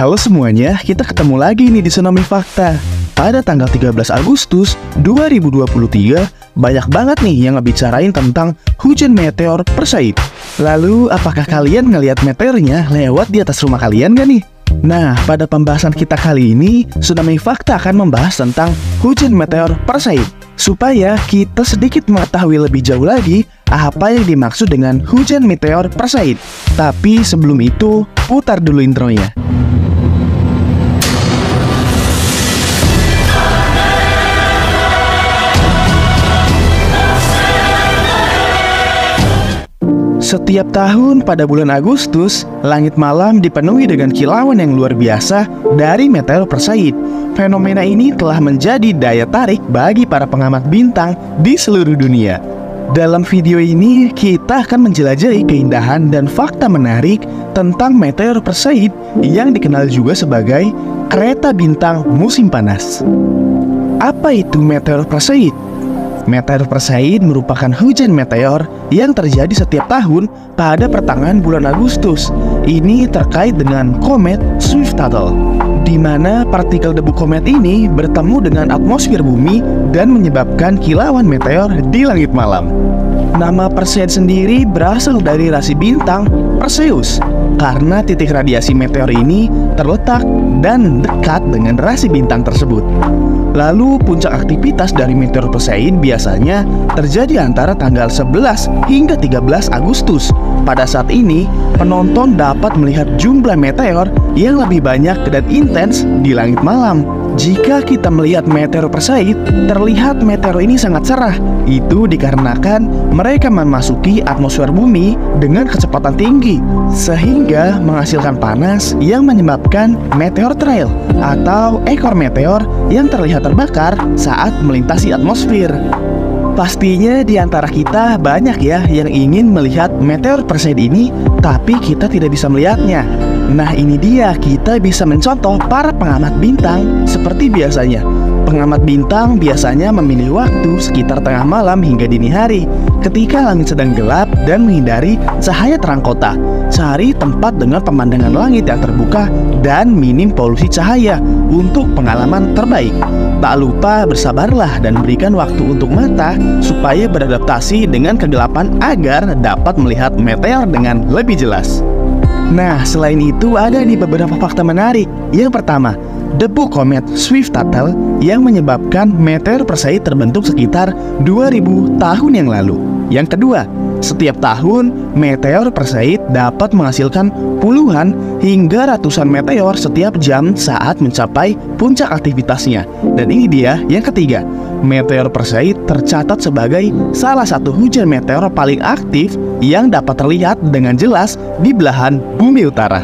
Halo semuanya, kita ketemu lagi nih di Tsunami Fakta. Pada tanggal 13 Agustus 2023, banyak banget nih yang ngebicarain tentang hujan meteor Perseid. Lalu, apakah kalian ngelihat meteornya lewat di atas rumah kalian gak nih? Nah, pada pembahasan kita kali ini, Tsunami Fakta akan membahas tentang hujan meteor Perseid. Supaya kita sedikit mengetahui lebih jauh lagi apa yang dimaksud dengan hujan meteor Perseid. Tapi sebelum itu, putar dulu intronya. Setiap tahun pada bulan Agustus, langit malam dipenuhi dengan kilauan yang luar biasa dari meteor Perseid. Fenomena ini telah menjadi daya tarik bagi para pengamat bintang di seluruh dunia. Dalam video ini, kita akan menjelajahi keindahan dan fakta menarik tentang meteor Perseid yang dikenal juga sebagai kereta bintang musim panas. Apa itu meteor Perseid? Meteor Perseid merupakan hujan meteor yang terjadi setiap tahun pada pertengahan bulan Agustus. Ini terkait dengan komet Swift-Tuttle, di mana partikel debu komet ini bertemu dengan atmosfer bumi dan menyebabkan kilauan meteor di langit malam. Nama Perseid sendiri berasal dari rasi bintang Perseus, karena titik radiasi meteor ini terletak dan dekat dengan rasi bintang tersebut. Lalu, puncak aktivitas dari meteor Perseid biasanya terjadi antara tanggal 11 hingga 13 Agustus. Pada saat ini, penonton dapat melihat jumlah meteor yang lebih banyak dan intens di langit malam. Jika kita melihat meteor Perseid, terlihat meteor ini sangat cerah. Itu dikarenakan mereka memasuki atmosfer bumi dengan kecepatan tinggi, sehingga menghasilkan panas yang menyebabkan meteor trail atau ekor meteor yang terlihat terbakar saat melintasi atmosfer. Pastinya di antara kita banyak ya yang ingin melihat meteor Perseid ini, tapi kita tidak bisa melihatnya. Nah, ini dia, kita bisa mencontoh para pengamat bintang seperti biasanya. Pengamat bintang biasanya memilih waktu sekitar tengah malam hingga dini hari, ketika langit sedang gelap dan menghindari cahaya terang kota. Cari tempat dengan pemandangan langit yang terbuka dan minim polusi cahaya untuk pengalaman terbaik. Tak lupa bersabarlah dan berikan waktu untuk mata supaya beradaptasi dengan kegelapan agar dapat melihat meteor dengan lebih jelas. Nah, selain itu ada nih beberapa fakta menarik. Yang pertama, debu komet Swift-Tuttle yang menyebabkan meteor Perseid terbentuk sekitar 2000 tahun yang lalu. Yang kedua, setiap tahun meteor Perseid dapat menghasilkan puluhan hingga ratusan meteor setiap jam saat mencapai puncak aktivitasnya. Dan ini dia yang ketiga, meteor Perseid tercatat sebagai salah satu hujan meteor paling aktif yang dapat terlihat dengan jelas di belahan bumi utara.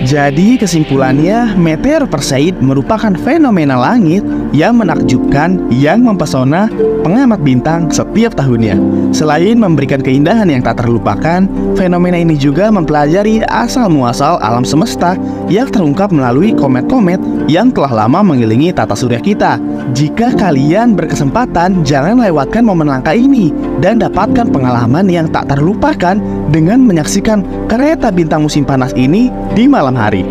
Jadi kesimpulannya, meteor Perseid merupakan fenomena langit yang menakjubkan, yang mempesona pengamat bintang setiap tahunnya. Selain memberikan keindahan yang tak terlupakan, fenomena ini juga mempelajari asal-muasal alam semesta yang terungkap melalui komet-komet yang telah lama mengelilingi tata surya kita. Jika kalian berkesempatan, jangan lewatkan momen langka ini dan dapatkan pengalaman yang tak terlupakan dengan menyaksikan kereta bintang musim panas ini di malam hari.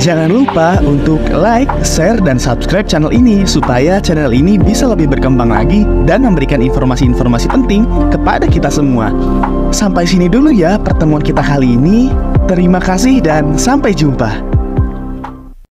Jangan lupa untuk like, share, dan subscribe channel ini supaya channel ini bisa lebih berkembang lagi dan memberikan informasi-informasi penting kepada kita semua. Sampai sini dulu ya pertemuan kita kali ini. Terima kasih dan sampai jumpa.